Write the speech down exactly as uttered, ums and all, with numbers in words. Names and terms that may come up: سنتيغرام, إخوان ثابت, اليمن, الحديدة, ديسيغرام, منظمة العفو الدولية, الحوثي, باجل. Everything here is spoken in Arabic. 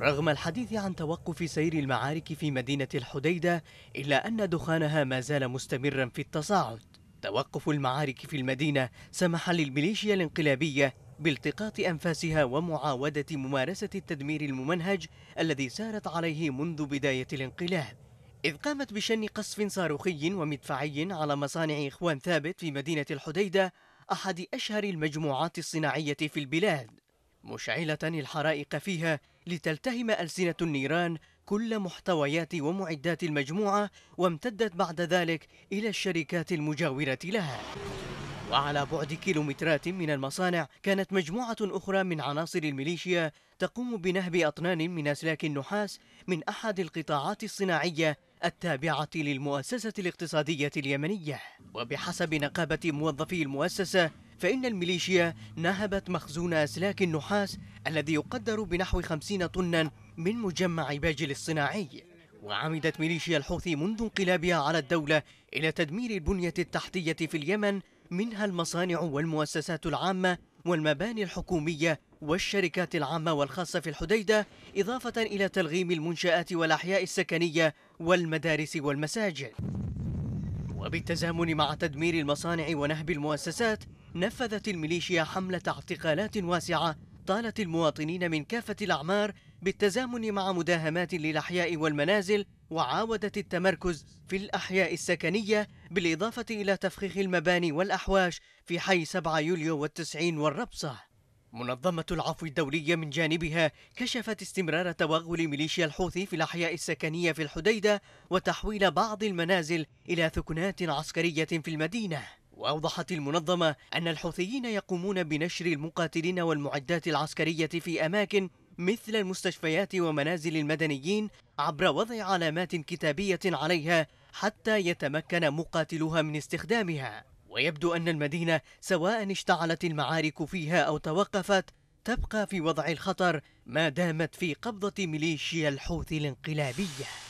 رغم الحديث عن توقف سير المعارك في مدينة الحديدة، إلا أن دخانها ما زال مستمرا في التصاعد. توقف المعارك في المدينة سمح للميليشيا الانقلابية بالتقاط أنفاسها ومعاودة ممارسة التدمير الممنهج الذي سارت عليه منذ بداية الانقلاب، إذ قامت بشن قصف صاروخي ومدفعي على مصانع إخوان ثابت في مدينة الحديدة، أحد أشهر المجموعات الصناعية في البلاد، مشعلة الحرائق فيها لتلتهم ألسنة النيران كل محتويات ومعدات المجموعة، وامتدت بعد ذلك إلى الشركات المجاورة لها. وعلى بعد كيلومترات من المصانع كانت مجموعة أخرى من عناصر الميليشيا تقوم بنهب أطنان من أسلاك النحاس من أحد القطاعات الصناعية التابعة للمؤسسة الاقتصادية اليمنية. وبحسب نقابة موظفي المؤسسة، فإن الميليشيا نهبت مخزون أسلاك النحاس الذي يقدر بنحو خمسين طنا من مجمع باجل الصناعي. وعمدت ميليشيا الحوثي منذ انقلابها على الدولة إلى تدمير البنية التحتية في اليمن، منها المصانع والمؤسسات العامة والمباني الحكومية والشركات العامة والخاصة في الحديدة، إضافة إلى تلغيم المنشآت والأحياء السكنية والمدارس والمساجد. وبالتزامن مع تدمير المصانع ونهب المؤسسات، نفذت الميليشيا حملة اعتقالات واسعة طالت المواطنين من كافة الأعمار، بالتزامن مع مداهمات للأحياء والمنازل وعاودت التمركز في الأحياء السكنية، بالإضافة إلى تفخيخ المباني والأحواش في حي سبعة يوليو والتسعين والربصة. منظمة العفو الدولية من جانبها كشفت استمرار توغل ميليشيا الحوثي في الأحياء السكنية في الحديدة وتحويل بعض المنازل إلى ثكنات عسكرية في المدينة. وأوضحت المنظمة أن الحوثيين يقومون بنشر المقاتلين والمعدات العسكرية في أماكن مثل المستشفيات ومنازل المدنيين عبر وضع علامات كتابية عليها حتى يتمكن مقاتلوها من استخدامها. ويبدو أن المدينة سواء اشتعلت المعارك فيها أو توقفت تبقى في وضع الخطر ما دامت في قبضة ميليشيا الحوثي الانقلابية.